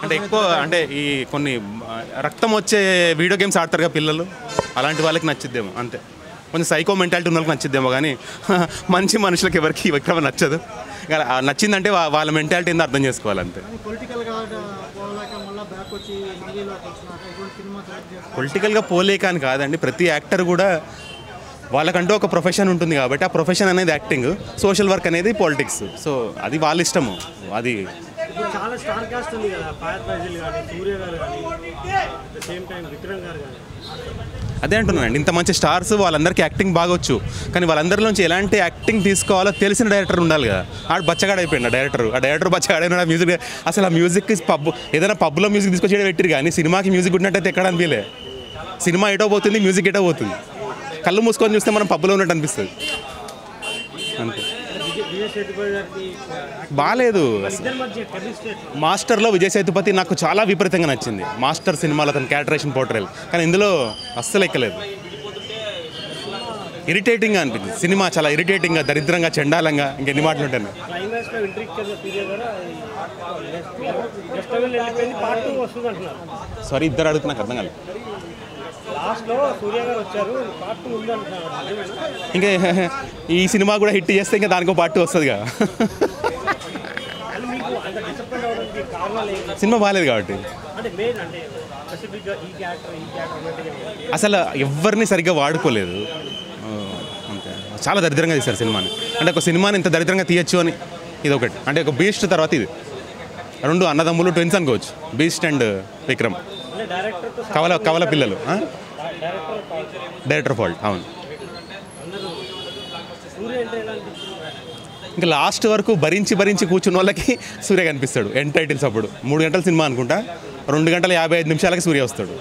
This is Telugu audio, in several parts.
అంటే ఎక్కువ అంటే ఈ కొన్ని రక్తం వచ్చే వీడియో గేమ్స్ ఆడతారు కదా పిల్లలు అలాంటి వాళ్ళకి నచ్చిద్దేమో అంతే కొంచెం సైకో మెంటాలిటీ ఉన్న వాళ్ళకి నచ్చిద్దేమో కానీ మంచి మనుషులకు ఎవరికి విక్రమ నచ్చదు నచ్చిందంటే వాళ్ళ మెంటాలిటీ ఏందో అర్థం చేసుకోవాలి అంతే పొలిటికల్గా పోలేక అని కాదండి ప్రతి యాక్టర్ కూడా వాళ్ళకంటూ ఒక ప్రొఫెషన్ ఉంటుంది కాబట్టి ఆ ప్రొఫెషన్ అనేది యాక్టింగ్ సోషల్ వర్క్ అనేది పాలిటిక్స్ సో అది వాళ్ళ ఇష్టము అది చాలా స్టార్ కాస్ట్ ఉంది కదా పాయత్ రాజుల్ గాని సూర్య గారు గాని at the same time Vikram గారు గాని అదే అంటున్నానండి ఇంత మంచి స్టార్స్ వాళ్ళందరికీ యాక్టింగ్ బాగొచ్చు కానీ వాళ్ళందరిలోంచి ఎలాంటి యాక్టింగ్ తీసుకోవాలో తెలిసిన డైరెక్టర్ ఉండాలి కదా ఆ బచ్చగాడైపోయింది ఆ డైరెక్టర్ బచ్చగాడైనాడు మ్యూజిక్ అసలు ఆ మ్యూజిక్ పబ్ ఏదైనా పబ్లో మ్యూజిక్ తీసుకొచ్చి పెట్టిరు కానీ సినిమాకి మ్యూజిక్ ఉన్నట్టయితే ఎక్కడ అనిపించలే సినిమా ఎటో పోతుంది మ్యూజిక్ ఎటో పోతుంది కళ్ళు మూసుకొని చూస్తే మనం పబ్బులో ఉన్నట్టు అనిపిస్తుంది అంతే బాలేదు మాస్టర్లో విజయ్ సేతుపతి నాకు చాలా విపరీతంగా నచ్చింది మాస్టర్ సినిమాలో తన క్యారెక్టరైజేషన్ పోర్ట్రేల్ కానీ ఇందులో అస్సలు ఎక్కలేదు ఇరిటేటింగ్గా అనిపించింది సినిమా చాలా ఇరిటేటింగ్గా దరిద్రంగా చండాలంగా ఇంకెన్ని మాటలు ఉంటాను సారీ ఇద్దరు అడుగుతా నాకు అర్థం కాలేదు ఇంకా ఈ సినిమా కూడా హిట్ చేస్తే ఇంకా దానికో పార్ట్ వస్తుంది కదా సినిమా బాగాలేదు కాబట్టి అసలు ఎవరిని సరిగ్గా వాడుకోలేదు అంతే చాలా దరిద్రంగా తీశారు సినిమాని అంటే ఒక సినిమాని ఇంత దరిద్రంగా తీయచ్చు అని ఇది ఒకటి అంటే ఒక బీస్ట్ తర్వాత ఇది రెండు అన్నదమ్ములు ట్విన్స్ అనుకోవచ్చు బీస్ట్ అండ్ విక్రమ్ కవల కవల పిల్లలు డైరెక్టర్ ఫాల్ట్ అవును ఇంకా లాస్ట్ వరకు భరించి కూర్చున్న వాళ్ళకి సూర్య కనిపిస్తాడు ఎండ్ టైటిల్స్ అప్పుడు 3 గంటల సినిమా అనుకుంటా 2 గంటల 55 నిమిషాలకి సూర్య వస్తాడు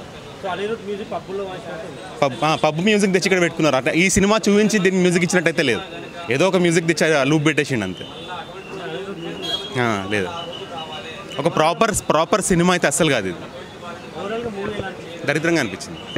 పబ్ మ్యూజిక్ తెచ్చి ఇక్కడ పెట్టుకున్నారు అట్లా ఈ సినిమా చూపించి దీన్ని మ్యూజిక్ ఇచ్చినట్టయితే లేదు ఏదో ఒక మ్యూజిక్ తెచ్చి లూప్ పెట్టేసిండు అంతే లేదు ఒక ప్రాపర్ సినిమా అయితే అస్సలు కాదు ఇది దరిద్రంగా అనిపించింది